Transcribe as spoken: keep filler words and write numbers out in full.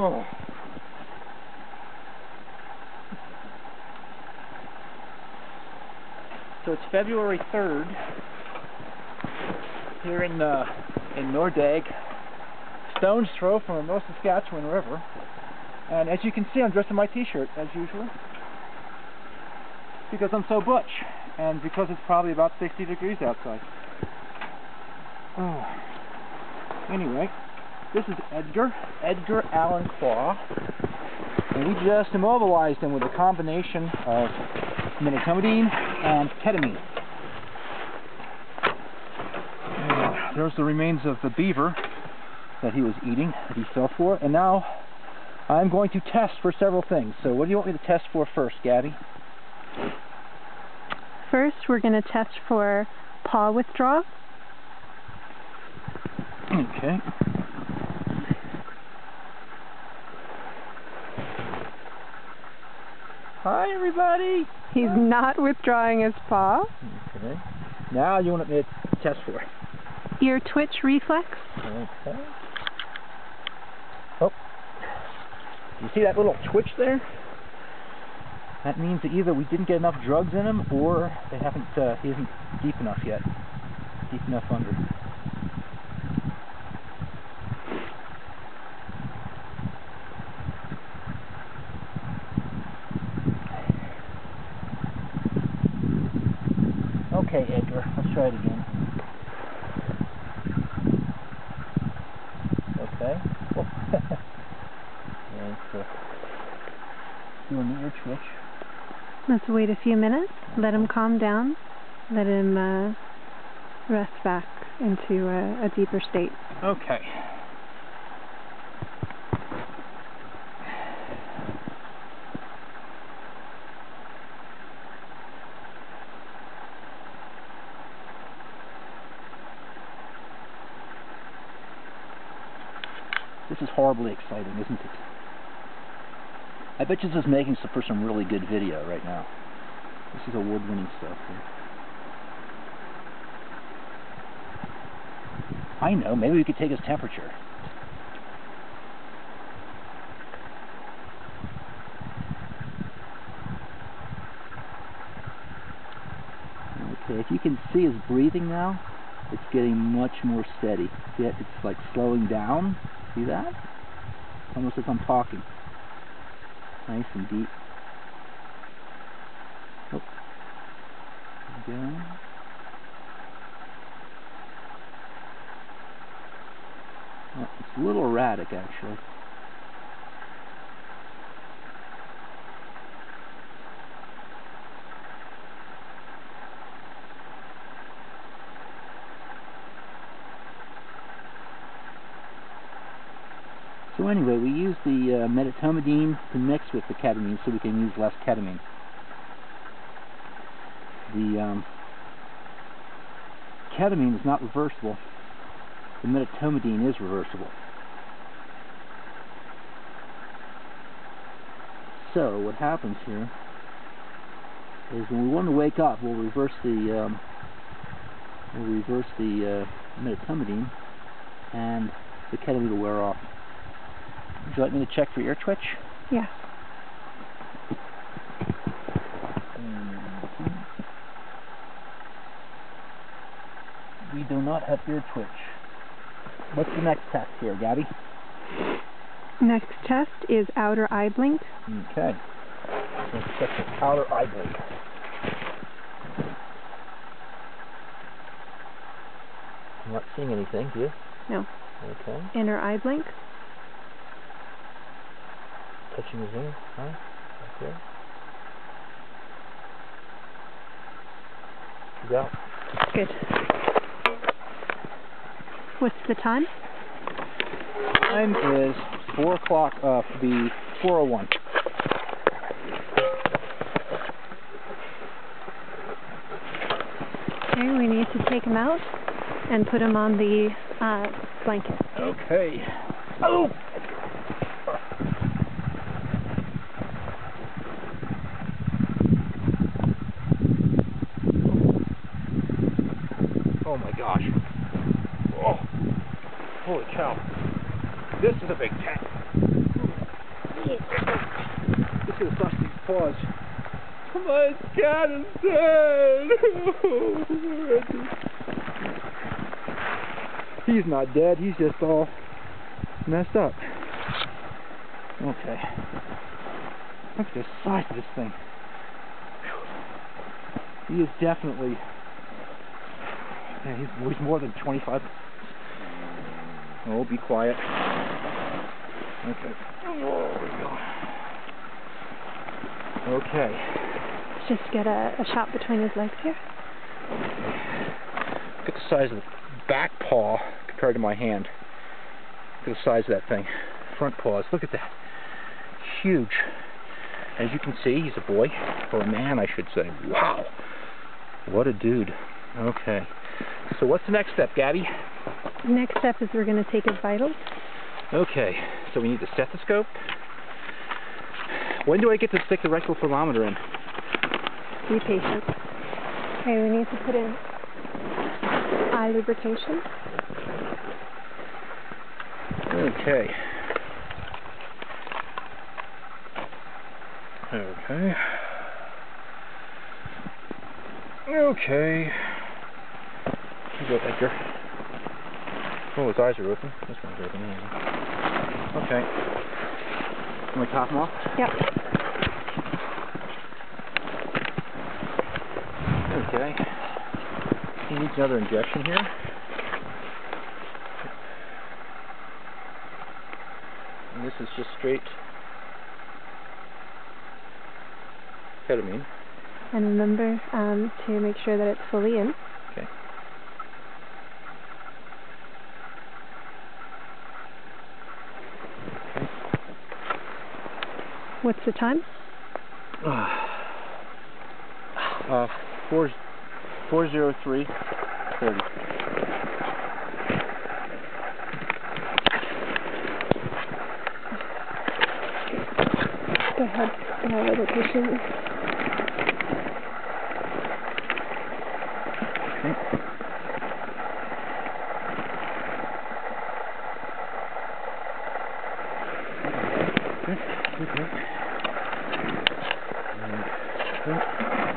Whoa. So it's February third here in uh, in Nordegg, stone's throw from the North Saskatchewan River. And as you can see, I'm dressed in my t-shirt as usual because I'm so butch and because it's probably about sixty degrees outside. Oh. Anyway, this is Edgar, Edgar Allan Paw, and we just immobilized him with a combination of Medetomidine and ketamine. And there's the remains of the beaver that he was eating, that he fell for, and now I'm going to test for several things. So what do you want me to test for first, Gabby? First, we're going to test for paw withdrawal. Okay. Hi, everybody! He's Hi. Not withdrawing his paw. Okay. Now you want to test for ear twitch reflex. Okay. Oh. You see that little twitch there? That means that either we didn't get enough drugs in him, or they haven't. Uh, he isn't deep enough yet. Deep enough under. Okay, Edgar, let's try it again. Okay. Oh. Yeah, it's uh, doing the ear twitch. Let's wait a few minutes, let him calm down, let him uh, rest back into a, a deeper state. Okay. This is horribly exciting, isn't it? I bet you this is making some for some really good video right now. This is award-winning stuff here. I know, maybe we could take his temperature. Okay, if you can see his breathing now, it's getting much more steady. See it? It's like slowing down. See that? Almost as I'm talking. Nice and deep. Oh. Down. Oh, it's a little erratic, actually. So anyway, we use the uh, medetomidine to mix with the ketamine so we can use less ketamine. The um, ketamine is not reversible. The medetomidine is reversible. So what happens here is when we want to wake up, we'll reverse the um, we'll reverse the uh, medetomidine, and the ketamine will wear off. Would you like me to check for ear twitch? Yes. Mm-hmm. We do not have ear twitch. What's the next test here, Gabby? Next test is outer eye blink. Okay. Let's check the outer eye blink. I'm not seeing anything, do you? No. Okay. Inner eye blink. Touching his ear, huh? Okay. He's out. Good. What's the time? Time is four o'clock. Uh, the four oh one. Okay, we need to take him out and put him on the uh, blanket. Okay. Oh. Oh my gosh. Oh, holy cow. This is a big cat. still fast his paws. My cat is dead! He's not dead, he's just all messed up. Okay. Look at the size of this thing. He is definitely... Yeah, he's, he's more than twenty-five. Oh, be quiet. Okay. Oh, there we go. Okay. Just get a, a shot between his legs here. Look at the size of the back paw compared to my hand. Look at the size of that thing. Front paws. Look at that. Huge. As you can see, he's a boy. Or a man, I should say. Wow. What a dude. Okay. So what's the next step, Gabby? Next step is we're going to take his vitals. Okay. So we need the stethoscope. When do I get to stick the rectal thermometer in? Be patient. Okay, we need to put in eye lubrication. Okay. Okay. Okay. Here you go, Edgar. Oh, his eyes are open. This one's open. Okay. Can we top them off? Yep. Okay. He needs another injection here. And this is just straight ketamine. And remember um, to make sure that it's fully in. Okay. What's the time? Uh, uh, four, four zero three thirty. Go ahead. Now let it push in. Okay. Okay. Okay. Okay.